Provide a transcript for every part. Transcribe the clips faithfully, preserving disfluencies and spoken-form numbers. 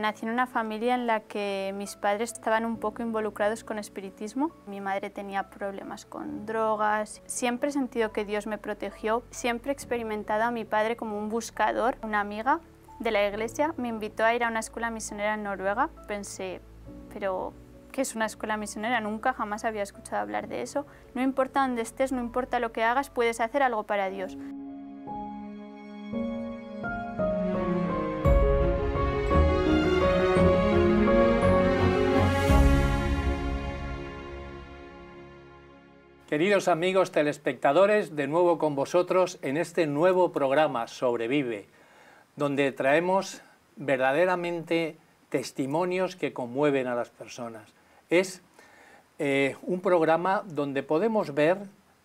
Nací en una familia en la que mis padres estaban un poco involucrados con espiritismo. Mi madre tenía problemas con drogas. Siempre he sentido que Dios me protegió. Siempre he experimentado a mi padre como un buscador. Una amiga de la iglesia me invitó a ir a una escuela misionera en Noruega. Pensé, pero ¿qué es una escuela misionera? Nunca jamás había escuchado hablar de eso. No importa dónde estés, no importa lo que hagas, puedes hacer algo para Dios. Queridos amigos telespectadores, de nuevo con vosotros en este nuevo programa Sobrevive, donde traemos verdaderamente testimonios que conmueven a las personas. Es eh, un programa donde podemos ver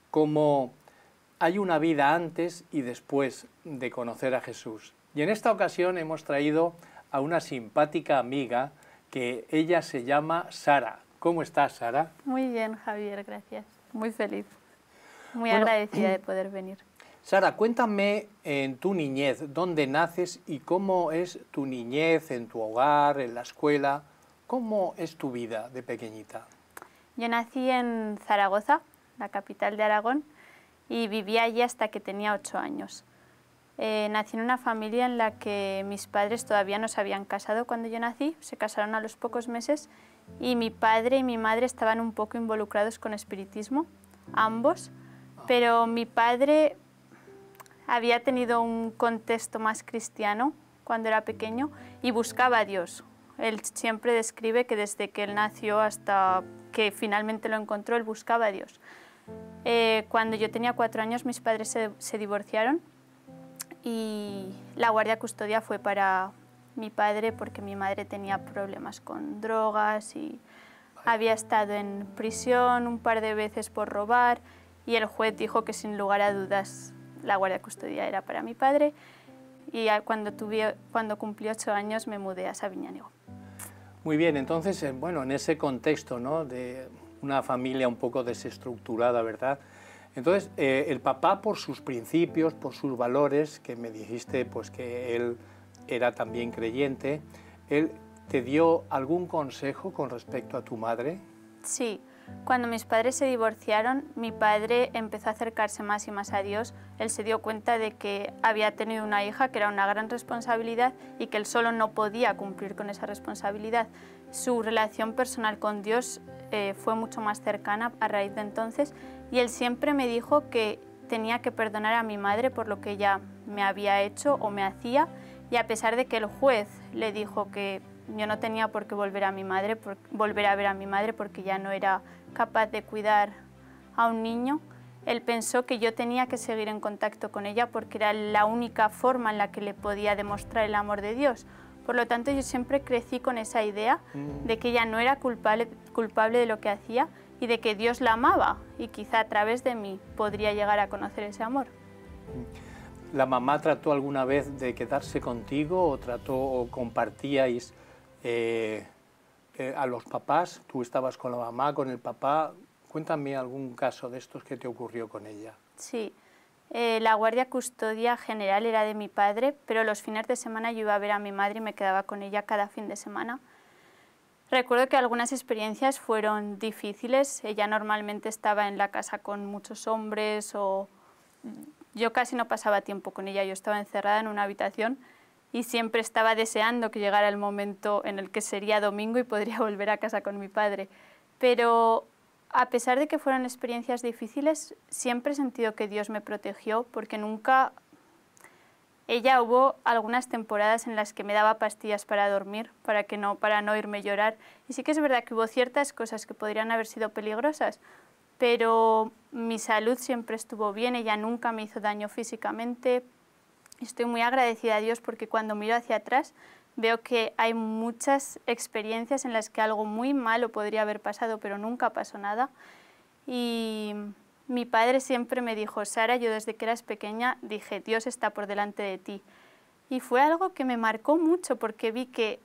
cómo hay una vida antes y después de conocer a Jesús. Y en esta ocasión hemos traído a una simpática amiga que ella se llama Sara. ¿Cómo estás, Sara? Muy bien, Javier, gracias. Muy feliz, muy bueno, agradecida de poder venir. Sara, cuéntame en tu niñez, ¿dónde naces y cómo es tu niñez en tu hogar, en la escuela? ¿Cómo es tu vida de pequeñita? Yo nací en Zaragoza, la capital de Aragón, y viví allí hasta que tenía ocho años. Eh, nací en una familia en la que mis padres todavía no se habían casado cuando yo nací, se casaron a los pocos meses. Y mi padre y mi madre estaban un poco involucrados con espiritismo, ambos, pero mi padre había tenido un contexto más cristiano cuando era pequeño y buscaba a Dios. Él siempre describe que desde que él nació hasta que finalmente lo encontró, él buscaba a Dios. Eh, cuando yo tenía cuatro años, mis padres se, se divorciaron y la guardia custodia fue para mi padre, porque mi madre tenía problemas con drogas y había estado en prisión un par de veces por robar, y el juez dijo que sin lugar a dudas la guardia custodia era para mi padre, y cuando, tuve, cuando cumplí ocho años me mudé a Sabiñánigo. Muy bien, entonces, bueno, en ese contexto, ¿no?, de una familia un poco desestructurada, ¿verdad? Entonces, eh, el papá, por sus principios, por sus valores, que me dijiste pues que él era también creyente, ¿él te dio algún consejo con respecto a tu madre? Sí, cuando mis padres se divorciaron, mi padre empezó a acercarse más y más a Dios. Él se dio cuenta de que había tenido una hija, que era una gran responsabilidad y que él solo no podía cumplir con esa responsabilidad. Su relación personal con Dios eh, fue mucho más cercana a raíz de entonces, y él siempre me dijo que tenía que perdonar a mi madre por lo que ella me había hecho o me hacía. Y a pesar de que el juez le dijo que yo no tenía por qué volver a mi madre, por, volver a ver a mi madre porque ya no era capaz de cuidar a un niño, él pensó que yo tenía que seguir en contacto con ella porque era la única forma en la que le podía demostrar el amor de Dios. Por lo tanto, yo siempre crecí con esa idea de que ella no era culpable, culpable de lo que hacía y de que Dios la amaba y quizá a través de mí podría llegar a conocer ese amor. ¿La mamá trató alguna vez de quedarse contigo o trató o compartíais eh, eh, a los papás? ¿Tú estabas con la mamá, con el papá? Cuéntame algún caso de estos que te ocurrió con ella. Sí, eh, la guardia custodia general era de mi padre, pero los fines de semana yo iba a ver a mi madre y me quedaba con ella cada fin de semana. Recuerdo que algunas experiencias fueron difíciles. Ella normalmente estaba en la casa con muchos hombres o... Yo casi no pasaba tiempo con ella, yo estaba encerrada en una habitación y siempre estaba deseando que llegara el momento en el que sería domingo y podría volver a casa con mi padre. Pero a pesar de que fueron experiencias difíciles, siempre he sentido que Dios me protegió porque nunca... Ella hubo algunas temporadas en las que me daba pastillas para dormir, para, que no, para no irme a llorar. Y sí que es verdad que hubo ciertas cosas que podrían haber sido peligrosas, pero mi salud siempre estuvo bien, ella nunca me hizo daño físicamente. Estoy muy agradecida a Dios porque cuando miro hacia atrás veo que hay muchas experiencias en las que algo muy malo podría haber pasado, pero nunca pasó nada. Y mi padre siempre me dijo, Sara, yo desde que eras pequeña dije, Dios está por delante de ti. Y fue algo que me marcó mucho porque vi que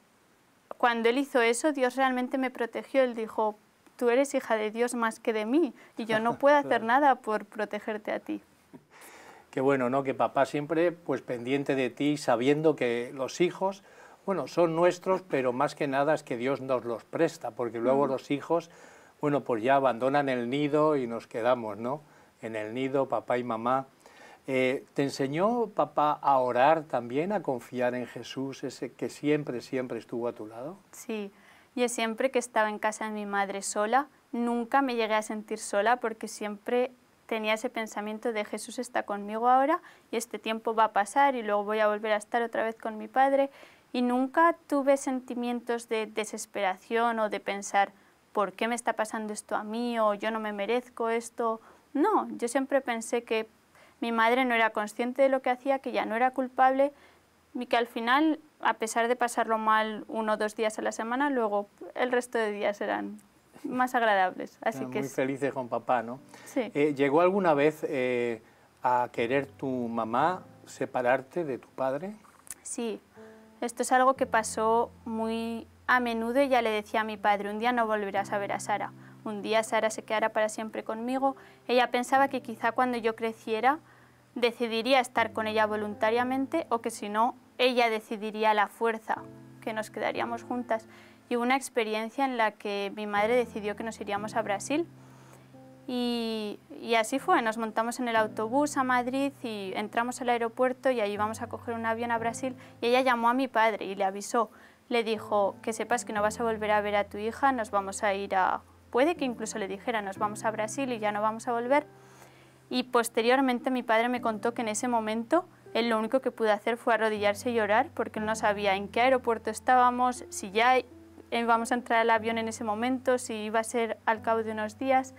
cuando él hizo eso, Dios realmente me protegió. Él dijo, tú eres hija de Dios más que de mí y yo no puedo hacer nada por protegerte a ti. Qué bueno, ¿no?, que papá siempre pues pendiente de ti, sabiendo que los hijos Bueno, son nuestros, pero más que nada es que Dios nos los presta, porque luego uh-huh. los hijos, bueno, pues ya abandonan el nido y nos quedamos, ¿no? En el nido, papá y mamá. Eh, ¿Te enseñó, papá, a orar también, a confiar en Jesús, ese que siempre, siempre estuvo a tu lado? Sí, yo siempre que estaba en casa de mi madre sola, nunca me llegué a sentir sola, porque siempre tenía ese pensamiento de Jesús está conmigo ahora y este tiempo va a pasar y luego voy a volver a estar otra vez con mi padre. Y nunca tuve sentimientos de desesperación o de pensar, ¿por qué me está pasando esto a mí? O yo no me merezco esto. No, yo siempre pensé que mi madre no era consciente de lo que hacía, que ya no era culpable y que al final, a pesar de pasarlo mal uno o dos días a la semana, luego el resto de días eran más agradables. Así que muy felices con papá, ¿no? Sí. Eh, ¿Llegó alguna vez eh, a querer tu mamá separarte de tu padre? Sí. Esto es algo que pasó muy a menudo y ya le decía a mi padre, un día no volverás a ver a Sara, un día Sara se quedará para siempre conmigo. Ella pensaba que quizá cuando yo creciera decidiría estar con ella voluntariamente o que si no, ella decidiría a la fuerza, que nos quedaríamos juntas. Y hubo una experiencia en la que mi madre decidió que nos iríamos a Brasil y, y así fue, nos montamos en el autobús a Madrid y entramos al aeropuerto y ahí íbamos a coger un avión a Brasil y ella llamó a mi padre y le avisó, le dijo que sepas que no vas a volver a ver a tu hija, nos vamos a ir a... puede que incluso le dijera nos vamos a Brasil y ya no vamos a volver. Y posteriormente mi padre me contó que en ese momento él lo único que pudo hacer fue arrodillarse y llorar porque él no sabía en qué aeropuerto estábamos, si ya íbamos a entrar al avión en ese momento, si iba a ser al cabo de unos días.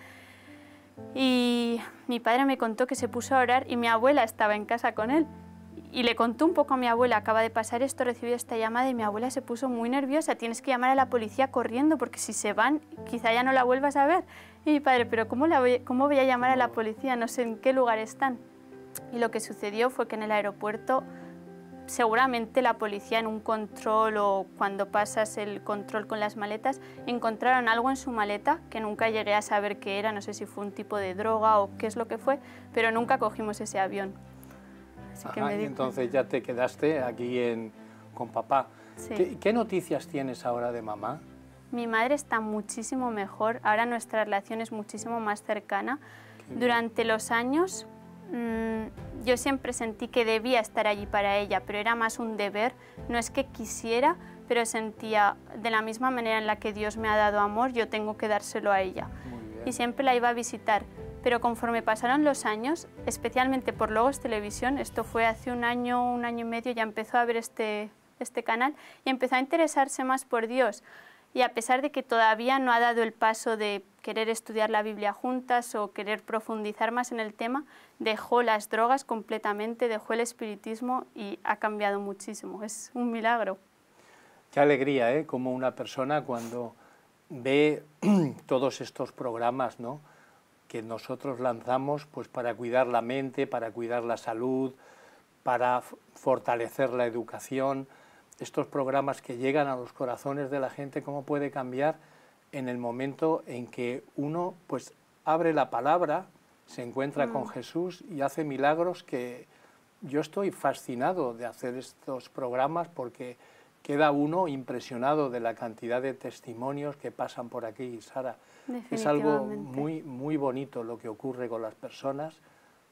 Y mi padre me contó que se puso a orar y mi abuela estaba en casa con él. Y le contó un poco a mi abuela, acaba de pasar esto, recibí esta llamada y mi abuela se puso muy nerviosa, tienes que llamar a la policía corriendo porque si se van quizá ya no la vuelvas a ver. Y mi padre, pero ¿cómo, la voy, cómo voy a llamar a la policía? No sé en qué lugar están. Y lo que sucedió fue que en el aeropuerto seguramente la policía en un control o cuando pasas el control con las maletas encontraron algo en su maleta que nunca llegué a saber qué era, no sé si fue un tipo de droga o qué es lo que fue, pero nunca cogimos ese avión. Así que Ajá, y entonces ya te quedaste aquí en, con papá. Sí. ¿Qué, ¿Qué noticias tienes ahora de mamá? Mi madre está muchísimo mejor, ahora nuestra relación es muchísimo más cercana. Qué Durante bien. los años... Yo siempre sentí que debía estar allí para ella, pero era más un deber, no es que quisiera, pero sentía de la misma manera en la que Dios me ha dado amor, yo tengo que dárselo a ella. Y siempre la iba a visitar, pero conforme pasaron los años, especialmente por Logos Televisión, esto fue hace un año, un año y medio, ya empezó a ver este, este canal y empezó a interesarse más por Dios. Y a pesar de que todavía no ha dado el paso de querer estudiar la Biblia juntas o querer profundizar más en el tema, dejó las drogas completamente, dejó el espiritismo y ha cambiado muchísimo. Es un milagro. Qué alegría, ¿eh? Como una persona cuando ve todos estos programas, ¿no?, que nosotros lanzamos pues, para cuidar la mente, para cuidar la salud, para fortalecer la educación. Estos programas que llegan a los corazones de la gente, cómo puede cambiar en el momento en que uno pues, abre la palabra, se encuentra mm. con Jesús y hace milagros que yo estoy fascinado de hacer estos programas porque queda uno impresionado de la cantidad de testimonios que pasan por aquí, Sara. Es algo muy, muy bonito lo que ocurre con las personas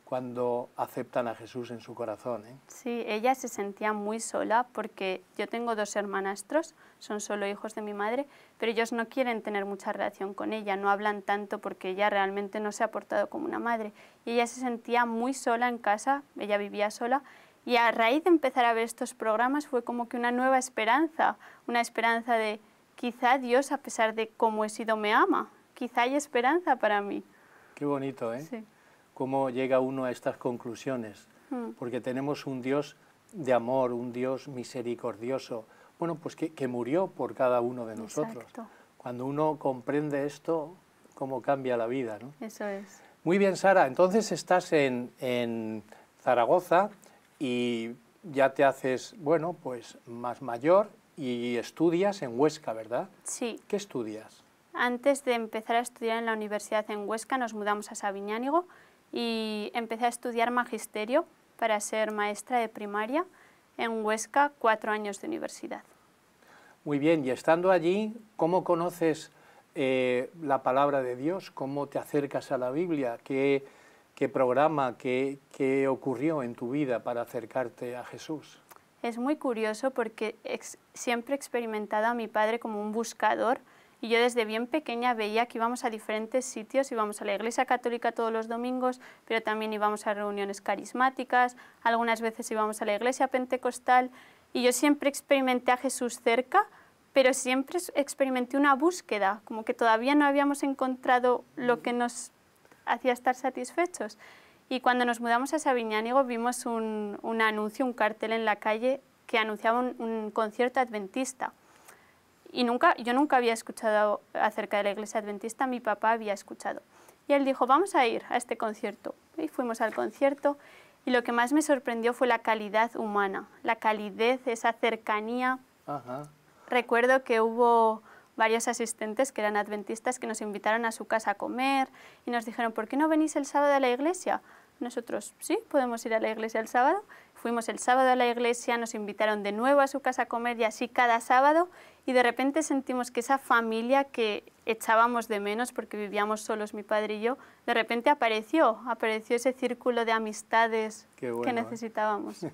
cuando aceptan a Jesús en su corazón, ¿eh? Sí, ella se sentía muy sola porque yo tengo dos hermanastros, son solo hijos de mi madre, pero ellos no quieren tener mucha relación con ella, no hablan tanto porque ella realmente no se ha portado como una madre. Y ella se sentía muy sola en casa, ella vivía sola, y a raíz de empezar a ver estos programas fue como que una nueva esperanza, una esperanza de quizá Dios, a pesar de cómo he sido, me ama, quizá hay esperanza para mí. Qué bonito, ¿eh? Sí. Cómo llega uno a estas conclusiones, porque tenemos un Dios de amor, un Dios misericordioso, bueno, pues que, que murió por cada uno de nosotros. Exacto. Cuando uno comprende esto, cómo cambia la vida, ¿no? Eso es. Muy bien, Sara, entonces estás en, en Zaragoza y ya te haces, bueno, pues más mayor y estudias en Huesca, ¿verdad? Sí. ¿Qué estudias? Antes de empezar a estudiar en la universidad en Huesca nos mudamos a Sabiñánigo y empecé a estudiar magisterio para ser maestra de primaria en Huesca, cuatro años de universidad. Muy bien, y estando allí, ¿cómo conoces eh, la palabra de Dios? ¿Cómo te acercas a la Biblia? ¿Qué, qué programa, qué, qué ocurrió en tu vida para acercarte a Jesús? Es muy curioso porque ex, siempre he experimentado a mi padre como un buscador, y yo desde bien pequeña veía que íbamos a diferentes sitios, íbamos a la iglesia católica todos los domingos, pero también íbamos a reuniones carismáticas, algunas veces íbamos a la iglesia pentecostal, y yo siempre experimenté a Jesús cerca, pero siempre experimenté una búsqueda, como que todavía no habíamos encontrado lo que nos hacía estar satisfechos. Y cuando nos mudamos a Sabiñánigo vimos un, un anuncio, un cartel en la calle que anunciaba un, un concierto adventista. Y nunca, yo nunca había escuchado acerca de la iglesia adventista, mi papá había escuchado. Y él dijo, vamos a ir a este concierto. Y fuimos al concierto, y lo que más me sorprendió fue la calidad humana, la calidez, esa cercanía. Ajá. Recuerdo que hubo varios asistentes que eran adventistas que nos invitaron a su casa a comer y nos dijeron, ¿por qué no venís el sábado a la iglesia? Nosotros, sí, podemos ir a la iglesia el sábado. Fuimos el sábado a la iglesia, nos invitaron de nuevo a su casa a comer y así cada sábado, y de repente sentimos que esa familia que echábamos de menos porque vivíamos solos mi padre y yo, de repente apareció, apareció ese círculo de amistades bueno, que necesitábamos. ¿Eh?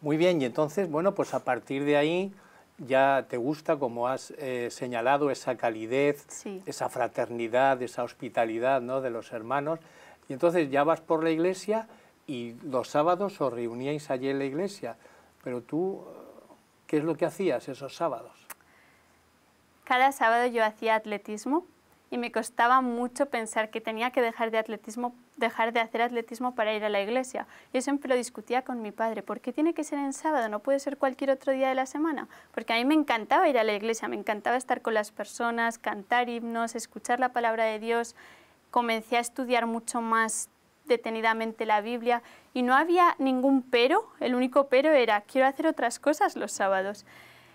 Muy bien, y entonces, bueno, pues a partir de ahí ya te gusta, como has eh, señalado, esa calidez, sí, esa fraternidad, esa hospitalidad, ¿no?, de los hermanos, y entonces ya vas por la iglesia. Y los sábados os reuníais allí en la iglesia, pero tú, ¿qué es lo que hacías esos sábados? Cada sábado yo hacía atletismo y me costaba mucho pensar que tenía que dejar de, atletismo, dejar de hacer atletismo para ir a la iglesia. Yo siempre lo discutía con mi padre, ¿por qué tiene que ser en sábado? ¿No puede ser cualquier otro día de la semana? Porque a mí me encantaba ir a la iglesia, me encantaba estar con las personas, cantar himnos, escuchar la palabra de Dios. Comencé a estudiar mucho más detenidamente la Biblia y no había ningún pero, el único pero era quiero hacer otras cosas los sábados.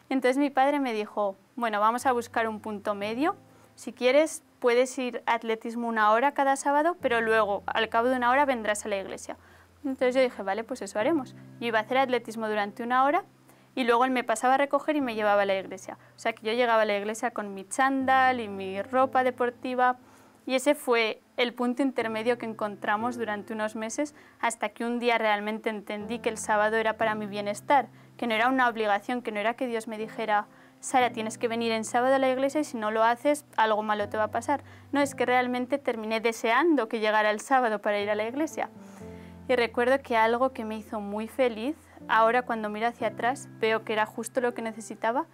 Entonces mi padre me dijo, bueno, vamos a buscar un punto medio, si quieres puedes ir a atletismo una hora cada sábado, pero luego al cabo de una hora vendrás a la iglesia. Entonces yo dije, vale, pues eso haremos. Yo iba a hacer atletismo durante una hora y luego él me pasaba a recoger y me llevaba a la iglesia. O sea que yo llegaba a la iglesia con mi chándal y mi ropa deportiva. Y ese fue el punto intermedio que encontramos durante unos meses hasta que un día realmente entendí que el sábado era para mi bienestar, que no era una obligación, que no era que Dios me dijera, Sara, tienes que venir en sábado a la iglesia y si no lo haces, algo malo te va a pasar. No, es que realmente terminé deseando que llegara el sábado para ir a la iglesia. Y recuerdo que algo que me hizo muy feliz, ahora cuando miro hacia atrás veo que era justo lo que necesitaba,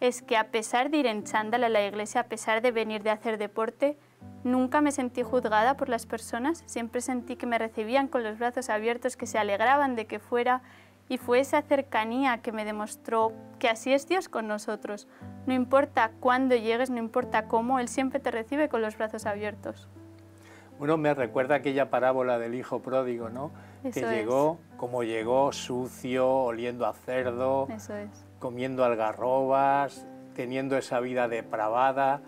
es que a pesar de ir en chándal a la iglesia, a pesar de venir de hacer deporte, nunca me sentí juzgada por las personas, siempre sentí que me recibían con los brazos abiertos, que se alegraban de que fuera, y fue esa cercanía que me demostró que así es Dios con nosotros. No importa cuándo llegues, no importa cómo, Él siempre te recibe con los brazos abiertos. Bueno, me recuerda aquella parábola del hijo pródigo, ¿no? Eso que llegó, es. como llegó, sucio, oliendo a cerdo, Eso es. comiendo algarrobas, teniendo esa vida depravada.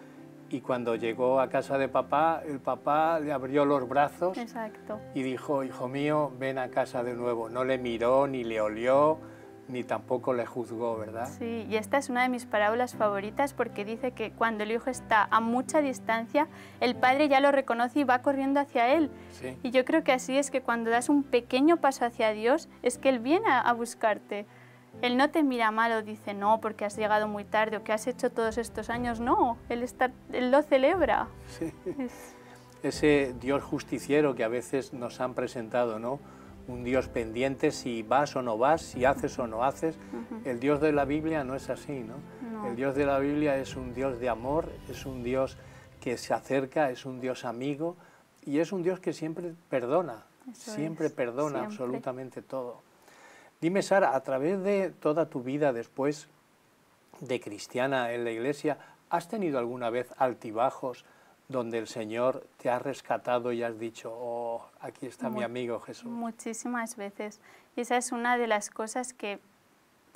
Y cuando llegó a casa de papá, el papá le abrió los brazos. Exacto. Y dijo, hijo mío, ven a casa de nuevo. No le miró, ni le olió, ni tampoco le juzgó, ¿verdad? Sí, y esta es una de mis parábolas favoritas porque dice que cuando el hijo está a mucha distancia, el padre ya lo reconoce y va corriendo hacia él. Sí. Y yo creo que así es que cuando das un pequeño paso hacia Dios, es que Él viene a, a buscarte. Él no te mira mal o dice, no, porque has llegado muy tarde o que has hecho todos estos años. No, Él, está, él lo celebra. Sí. Es... Ese Dios justiciero que a veces nos han presentado, ¿no? Un Dios pendiente si vas o no vas, si haces o no haces. Uh-huh. El Dios de la Biblia no es así, ¿no? No. El Dios de la Biblia es un Dios de amor, es un Dios que se acerca, es un Dios amigo y es un Dios que siempre perdona, Eso siempre es. perdona siempre. absolutamente todo. Dime, Sara, a través de toda tu vida después de cristiana en la iglesia, ¿has tenido alguna vez altibajos donde el Señor te ha rescatado y has dicho, oh, aquí está Mu- mi amigo Jesús? Muchísimas veces. Y esa es una de las cosas que,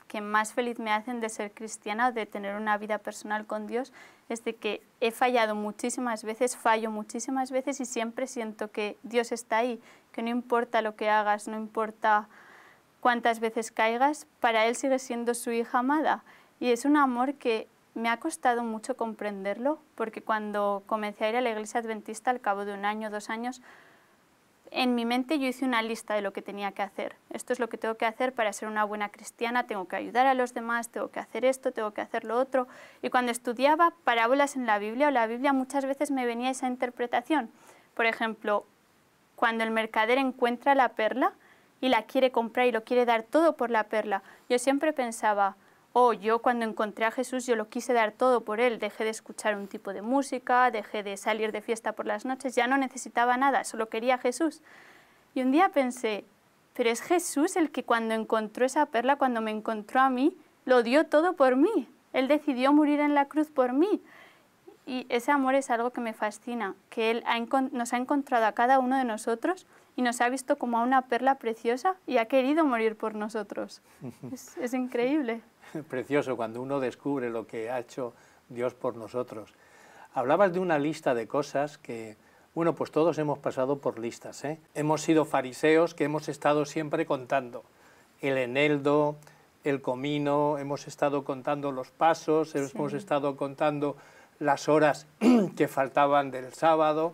que más feliz me hacen de ser cristiana, de tener una vida personal con Dios, es de que he fallado muchísimas veces, fallo muchísimas veces y siempre siento que Dios está ahí, que no importa lo que hagas, no importa cuántas veces caigas, para Él sigues siendo su hija amada. Y es un amor que me ha costado mucho comprenderlo, porque cuando comencé a ir a la iglesia adventista, al cabo de un año, dos años, en mi mente yo hice una lista de lo que tenía que hacer. Esto es lo que tengo que hacer para ser una buena cristiana, tengo que ayudar a los demás, tengo que hacer esto, tengo que hacer lo otro. Y cuando estudiaba parábolas en la Biblia o la Biblia, muchas veces me venía esa interpretación. Por ejemplo, cuando el mercader encuentra la perla y la quiere comprar y lo quiere dar todo por la perla, yo siempre pensaba, oh, yo cuando encontré a Jesús yo lo quise dar todo por él, dejé de escuchar un tipo de música, dejé de salir de fiesta por las noches, ya no necesitaba nada, solo quería a Jesús. Y un día pensé, pero es Jesús el que cuando encontró esa perla, cuando me encontró a mí, lo dio todo por mí, él decidió morir en la cruz por mí. Y ese amor es algo que me fascina, que él ha nos ha encontrado a cada uno de nosotros y nos ha visto como a una perla preciosa y ha querido morir por nosotros. Es, es increíble. Precioso cuando uno descubre lo que ha hecho Dios por nosotros. Hablabas de una lista de cosas que, bueno, pues todos hemos pasado por listas, ¿eh? Hemos sido fariseos que hemos estado siempre contando el eneldo, el comino, hemos estado contando los pasos, sí. hemos estado contando las horas que faltaban del sábado,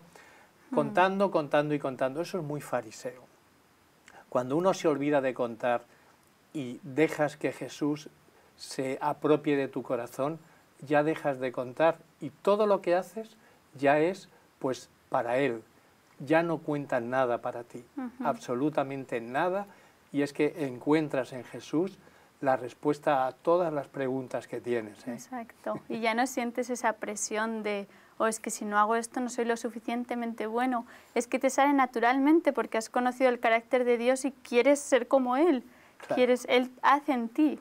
contando, mm. contando y contando. Eso es muy fariseo. Cuando uno se olvida de contar y dejas que Jesús se apropie de tu corazón, ya dejas de contar y todo lo que haces ya es pues para él, ya no cuentas nada para ti, uh-huh. absolutamente nada, y es que encuentras en Jesús la respuesta a todas las preguntas que tienes, ¿eh? Exacto, y ya no sientes esa presión de, o oh, es que si no hago esto no soy lo suficientemente bueno, es que te sale naturalmente porque has conocido el carácter de Dios y quieres ser como él, claro. quieres, él hace en ti.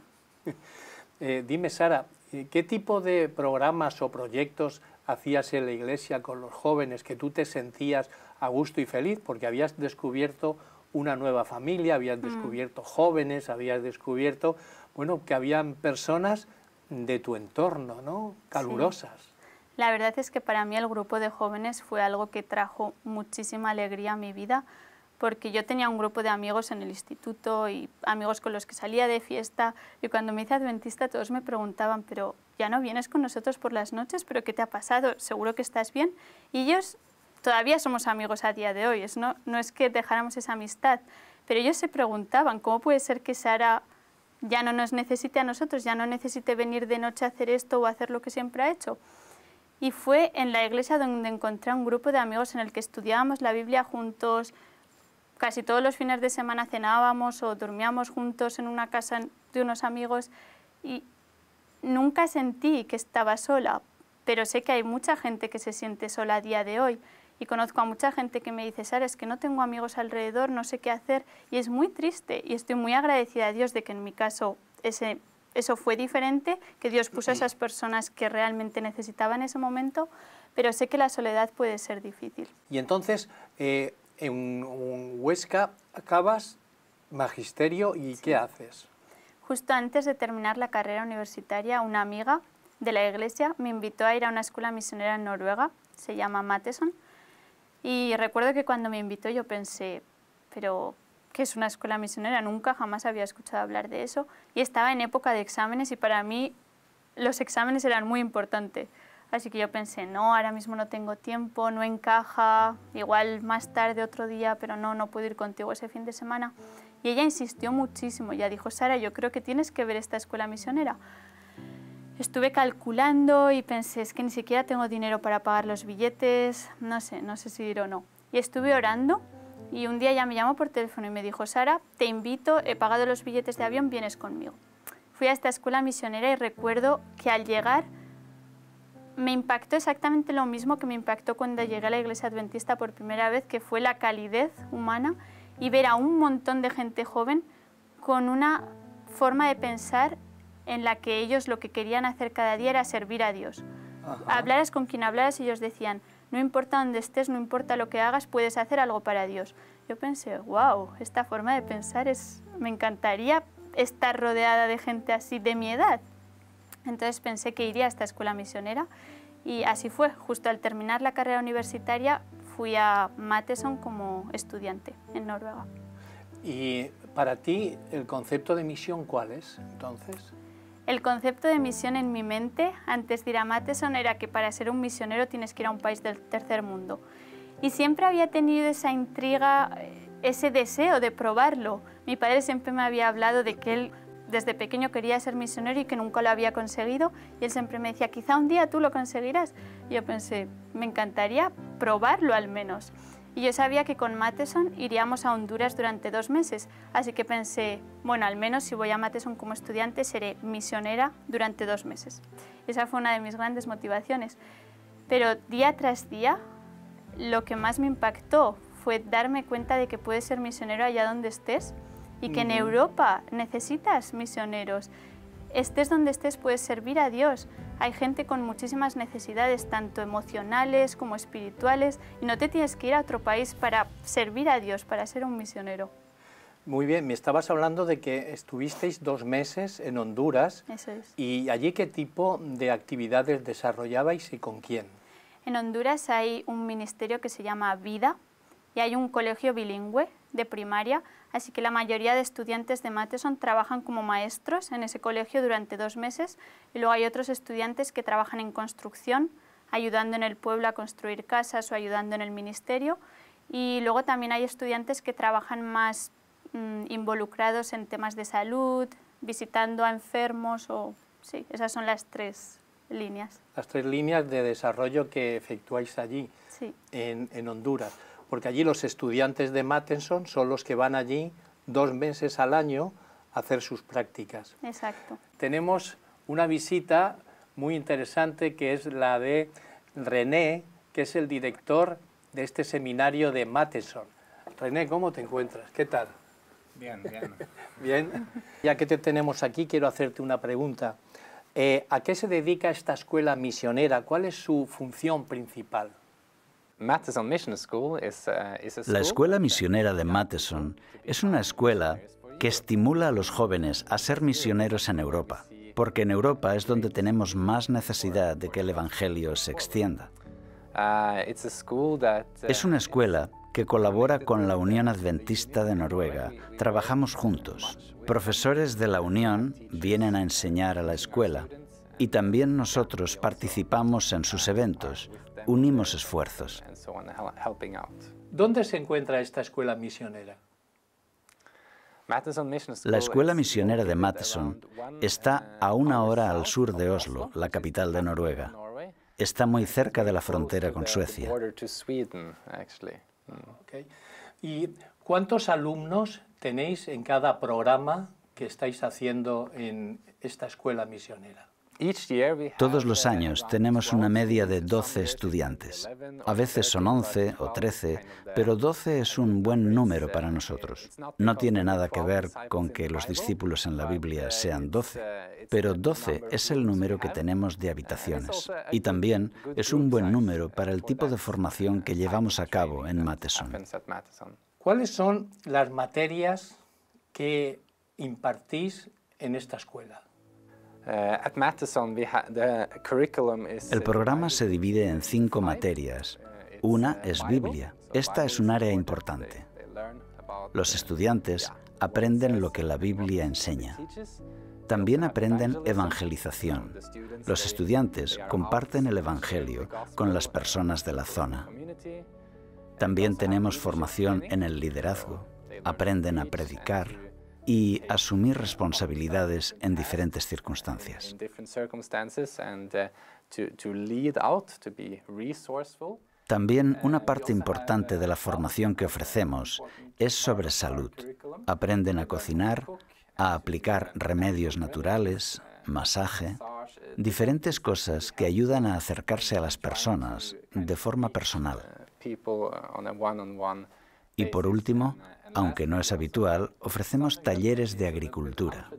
Eh, dime, Sara, ¿qué tipo de programas o proyectos hacías en la iglesia con los jóvenes que tú te sentías a gusto y feliz? Porque habías descubierto una nueva familia, habías mm. descubierto jóvenes, habías descubierto, bueno, que habían personas de tu entorno, ¿no? Calurosas. Sí. La verdad es que para mí el grupo de jóvenes fue algo que trajo muchísima alegría a mi vida, porque yo tenía un grupo de amigos en el instituto y amigos con los que salía de fiesta, y cuando me hice adventista todos me preguntaban, pero ya no vienes con nosotros por las noches, pero ¿qué te ha pasado? ¿Seguro que estás bien? Y ellos todavía somos amigos a día de hoy, es no, no es que dejáramos esa amistad, pero ellos se preguntaban, ¿cómo puede ser que Sara ya no nos necesite a nosotros, ya no necesite venir de noche a hacer esto o hacer lo que siempre ha hecho? Y fue en la iglesia donde encontré un grupo de amigos en el que estudiábamos la Biblia juntos. Casi todos los fines de semana cenábamos o dormíamos juntos en una casa de unos amigos y nunca sentí que estaba sola, pero sé que hay mucha gente que se siente sola a día de hoy y conozco a mucha gente que me dice, Sara, es que no tengo amigos alrededor, no sé qué hacer, y es muy triste y estoy muy agradecida a Dios de que en mi caso ese, eso fue diferente, que Dios puso a esas personas que realmente necesitaban ese momento, pero sé que la soledad puede ser difícil. Y entonces... Eh... En Huesca acabas magisterio y sí. ¿qué haces? Justo antes de terminar la carrera universitaria, una amiga de la iglesia me invitó a ir a una escuela misionera en Noruega, se llama Matteson, y recuerdo que cuando me invitó yo pensé, pero ¿qué es una escuela misionera? Nunca jamás había escuchado hablar de eso, y estaba en época de exámenes y para mí los exámenes eran muy importantes. Así que yo pensé, no, ahora mismo no tengo tiempo, no encaja, igual más tarde otro día, pero no, no puedo ir contigo ese fin de semana. Y ella insistió muchísimo, ella dijo, Sara, yo creo que tienes que ver esta escuela misionera. Estuve calculando y pensé, es que ni siquiera tengo dinero para pagar los billetes, no sé, no sé si ir o no. Y estuve orando y un día ella me llamó por teléfono y me dijo, Sara, te invito, he pagado los billetes de avión, vienes conmigo. Fui a esta escuela misionera y recuerdo que al llegar me impactó exactamente lo mismo que me impactó cuando llegué a la iglesia adventista por primera vez, que fue la calidez humana y ver a un montón de gente joven con una forma de pensar en la que ellos lo que querían hacer cada día era servir a Dios. Ajá. Hablaras con quien hablaras, ellos decían, no importa dónde estés, no importa lo que hagas, puedes hacer algo para Dios. Yo pensé, wow, esta forma de pensar es... me encantaría estar rodeada de gente así de mi edad. Entonces pensé que iría a esta escuela misionera y así fue. Justo al terminar la carrera universitaria fui a Matteson como estudiante en Noruega. ¿Y para ti el concepto de misión cuál es entonces? El concepto de misión en mi mente antes de ir a Matteson era que para ser un misionero tienes que ir a un país del tercer mundo. Y siempre había tenido esa intriga, ese deseo de probarlo. Mi padre siempre me había hablado de que él desde pequeño quería ser misionero y que nunca lo había conseguido. Y él siempre me decía, quizá un día tú lo conseguirás. Y yo pensé, me encantaría probarlo al menos. Y yo sabía que con Matteson iríamos a Honduras durante dos meses, así que pensé, bueno, al menos si voy a Matteson como estudiante seré misionera durante dos meses. Esa fue una de mis grandes motivaciones. Pero día tras día, lo que más me impactó fue darme cuenta de que puedes ser misionero allá donde estés y que en Europa necesitas misioneros. Estés donde estés puedes servir a Dios. Hay gente con muchísimas necesidades, tanto emocionales como espirituales, y no te tienes que ir a otro país para servir a Dios, para ser un misionero. Muy bien, me estabas hablando de que estuvisteis dos meses en Honduras. Eso es. ¿Y allí qué tipo de actividades desarrollabais y con quién? En Honduras hay un ministerio que se llama Vida y hay un colegio bilingüe de primaria, así que la mayoría de estudiantes de Matteson trabajan como maestros en ese colegio durante dos meses y luego hay otros estudiantes que trabajan en construcción, ayudando en el pueblo a construir casas o ayudando en el ministerio, y luego también hay estudiantes que trabajan más mmm, involucrados en temas de salud, visitando a enfermos o... sí, esas son las tres líneas. Las tres líneas de desarrollo que efectuáis allí, sí, en, en Honduras. Porque allí los estudiantes de Matteson son los que van allí dos meses al año a hacer sus prácticas. Exacto. Tenemos una visita muy interesante que es la de René, que es el director de este seminario de Matteson. René, ¿cómo te encuentras? ¿Qué tal? Bien, bien. Bien. Ya que te tenemos aquí, quiero hacerte una pregunta. Eh, ¿A qué se dedica esta escuela misionera? ¿Cuál es su función principal? La escuela misionera de Matteson es una escuela que estimula a los jóvenes a ser misioneros en Europa, porque en Europa es donde tenemos más necesidad de que el Evangelio se extienda. Es una escuela que colabora con la Unión Adventista de Noruega. Trabajamos juntos. Profesores de la Unión vienen a enseñar a la escuela y también nosotros participamos en sus eventos. Unimos esfuerzos. ¿Dónde se encuentra esta escuela misionera? La escuela misionera de Matteson está a una hora al sur de Oslo, la capital de Noruega. Está muy cerca de la frontera con Suecia. Okay. ¿Y cuántos alumnos tenéis en cada programa que estáis haciendo en esta escuela misionera? Todos los años tenemos una media de doce estudiantes. A veces son once o trece, pero doce es un buen número para nosotros. No tiene nada que ver con que los discípulos en la Biblia sean doce, pero doce es el número que tenemos de habitaciones. Y también es un buen número para el tipo de formación que llevamos a cabo en Matteson. ¿Cuáles son las materias que impartís en esta escuela? El programa se divide en cinco materias. Una es Biblia. Esta es un área importante. Los estudiantes aprenden lo que la Biblia enseña. También aprenden evangelización. Los estudiantes comparten el Evangelio con las personas de la zona. También tenemos formación en el liderazgo. Aprenden a predicar y asumir responsabilidades en diferentes circunstancias. También una parte importante de la formación que ofrecemos es sobre salud. Aprenden a cocinar, a aplicar remedios naturales, masaje, diferentes cosas que ayudan a acercarse a las personas de forma personal. Y por último, aunque no es habitual, ofrecemos talleres de agricultura.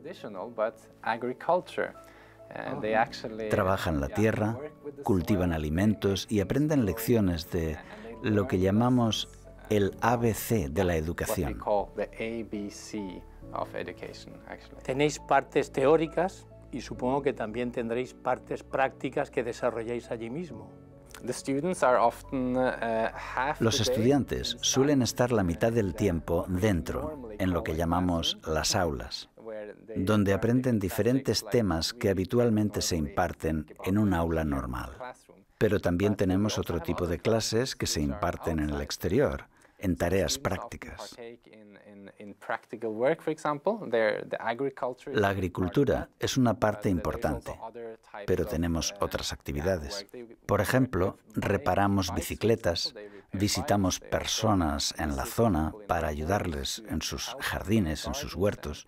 Trabajan la tierra, cultivan alimentos y aprenden lecciones de lo que llamamos el A B C de la educación. Tenéis partes teóricas y supongo que también tendréis partes prácticas que desarrolláis allí mismo. Los estudiantes suelen estar la mitad del tiempo dentro, en lo que llamamos las aulas. donde aprenden diferentes temas que habitualmente se imparten en un aula normal. Pero también tenemos otro tipo de clases que se imparten en el exterior, en tareas prácticas. La agricultura es una parte importante, pero tenemos otras actividades. Por ejemplo, reparamos bicicletas, visitamos personas en la zona para ayudarles en sus jardines, en sus huertos.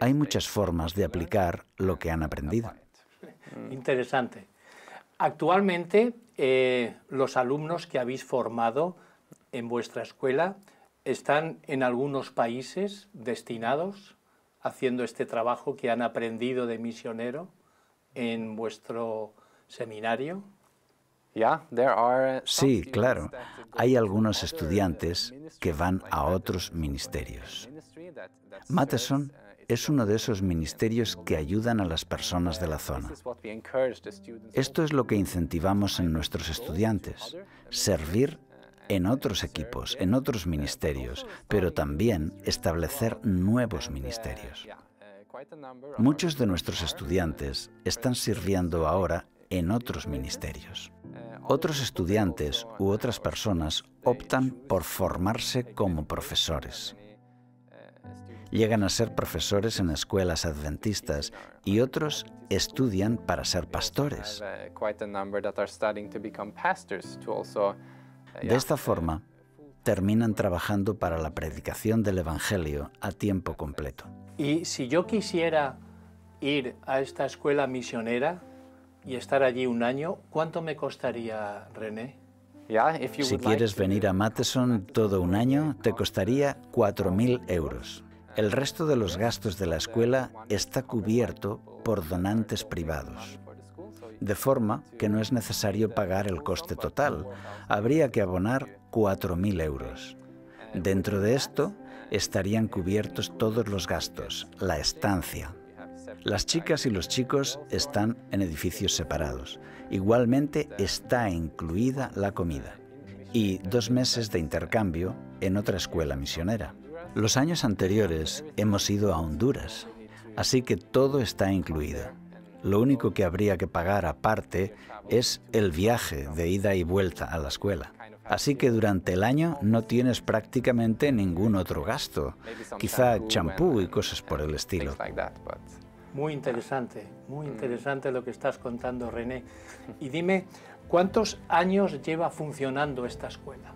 Hay muchas formas de aplicar lo que han aprendido. Interesante. Actualmente, eh, los alumnos que habéis formado en vuestra escuela están en algunos países destinados haciendo este trabajo que han aprendido de misionero en vuestro seminario. Sí, claro. Hay algunos estudiantes que van a otros ministerios. Matteson es uno de esos ministerios que ayudan a las personas de la zona. Esto es lo que incentivamos en nuestros estudiantes, servir en otros equipos, en otros ministerios, pero también establecer nuevos ministerios. Muchos de nuestros estudiantes están sirviendo ahora en otros ministerios. Otros estudiantes u otras personas optan por formarse como profesores. Llegan a ser profesores en escuelas adventistas y otros estudian para ser pastores. De esta forma, terminan trabajando para la predicación del Evangelio a tiempo completo. Y si yo quisiera ir a esta escuela misionera y estar allí un año, ¿cuánto me costaría, René? Si quieres venir a Matteson todo un año, te costaría cuatro mil euros. El resto de los gastos de la escuela está cubierto por donantes privados, de forma que no es necesario pagar el coste total. Habría que abonar cuatro mil euros. Dentro de esto estarían cubiertos todos los gastos, la estancia. Las chicas y los chicos están en edificios separados. Igualmente está incluida la comida y dos meses de intercambio en otra escuela misionera. Los años anteriores hemos ido a Honduras, así que todo está incluido. Lo único que habría que pagar aparte es el viaje de ida y vuelta a la escuela. Así que durante el año no tienes prácticamente ningún otro gasto, quizá champú y cosas por el estilo. Muy interesante, muy interesante lo que estás contando, René. Y dime, ¿cuántos años lleva funcionando esta escuela?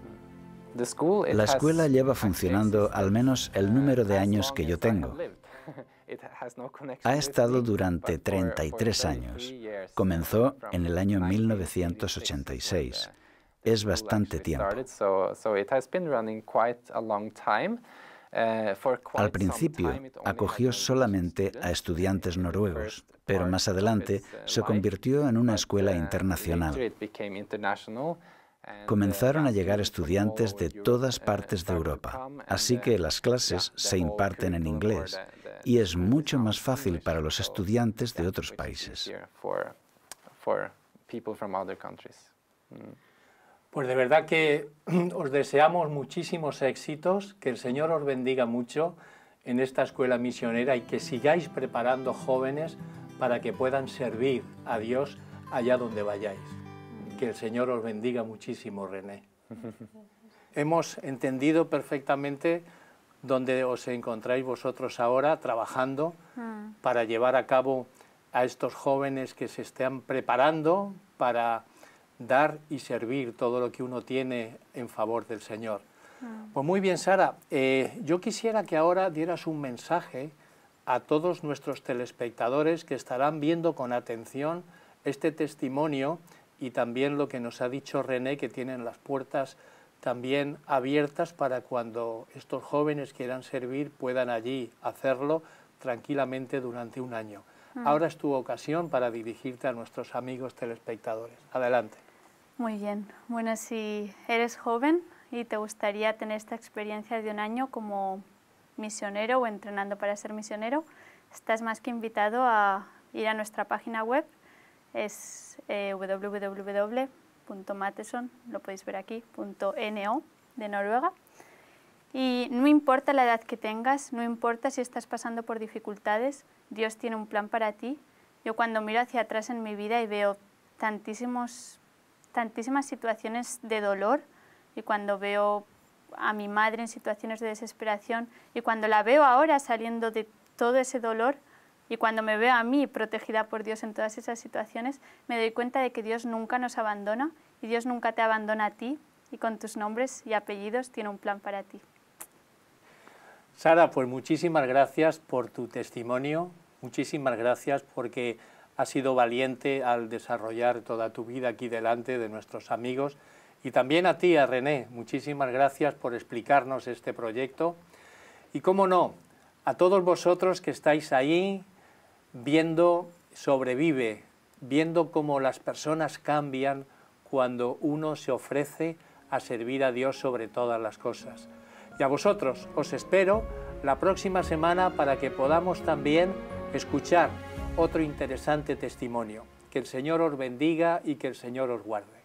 La escuela lleva funcionando al menos el número de años que yo tengo. Ha estado durante treinta y tres años. Comenzó en el año mil novecientos ochenta y seis. Es bastante tiempo. Al principio acogió solamente a estudiantes noruegos, pero más adelante se convirtió en una escuela internacional. Comenzaron a llegar estudiantes de todas partes de Europa, así que las clases se imparten en inglés y es mucho más fácil para los estudiantes de otros países. Pues de verdad que os deseamos muchísimos éxitos, que el Señor os bendiga mucho en esta escuela misionera y que sigáis preparando jóvenes para que puedan servir a Dios allá donde vayáis. Que el Señor os bendiga muchísimo, René. Hemos entendido perfectamente dónde os encontráis vosotros ahora trabajando mm. para llevar a cabo a estos jóvenes que se están preparando para dar y servir todo lo que uno tiene en favor del Señor. Mm. Pues muy bien, Sara, eh, yo quisiera que ahora dieras un mensaje a todos nuestros telespectadores que estarán viendo con atención este testimonio y también lo que nos ha dicho René, que tienen las puertas también abiertas para cuando estos jóvenes quieran servir, puedan allí hacerlo tranquilamente durante un año. Mm. Ahora es tu ocasión para dirigirte a nuestros amigos telespectadores. Adelante. Muy bien. Bueno, si eres joven y te gustaría tener esta experiencia de un año como misionero o entrenando para ser misionero, estás más que invitado a ir a nuestra página web. Es eh, www punto matteson, lo podéis ver aquí, punto no de Noruega. Y no importa la edad que tengas, no importa si estás pasando por dificultades, Dios tiene un plan para ti. Yo cuando miro hacia atrás en mi vida y veo tantísimos, tantísimas situaciones de dolor, y cuando veo a mi madre en situaciones de desesperación, y cuando la veo ahora saliendo de todo ese dolor, y cuando me veo a mí protegida por Dios en todas esas situaciones, me doy cuenta de que Dios nunca nos abandona, y Dios nunca te abandona a ti, y con tus nombres y apellidos tiene un plan para ti. Sara, pues muchísimas gracias por tu testimonio, muchísimas gracias porque has sido valiente al desarrollar toda tu vida aquí delante de nuestros amigos, y también a ti, a René, muchísimas gracias por explicarnos este proyecto. Y cómo no, a todos vosotros que estáis ahí viendo Sobrevive, viendo cómo las personas cambian cuando uno se ofrece a servir a Dios sobre todas las cosas. Y a vosotros os espero la próxima semana para que podamos también escuchar otro interesante testimonio. Que el Señor os bendiga y que el Señor os guarde.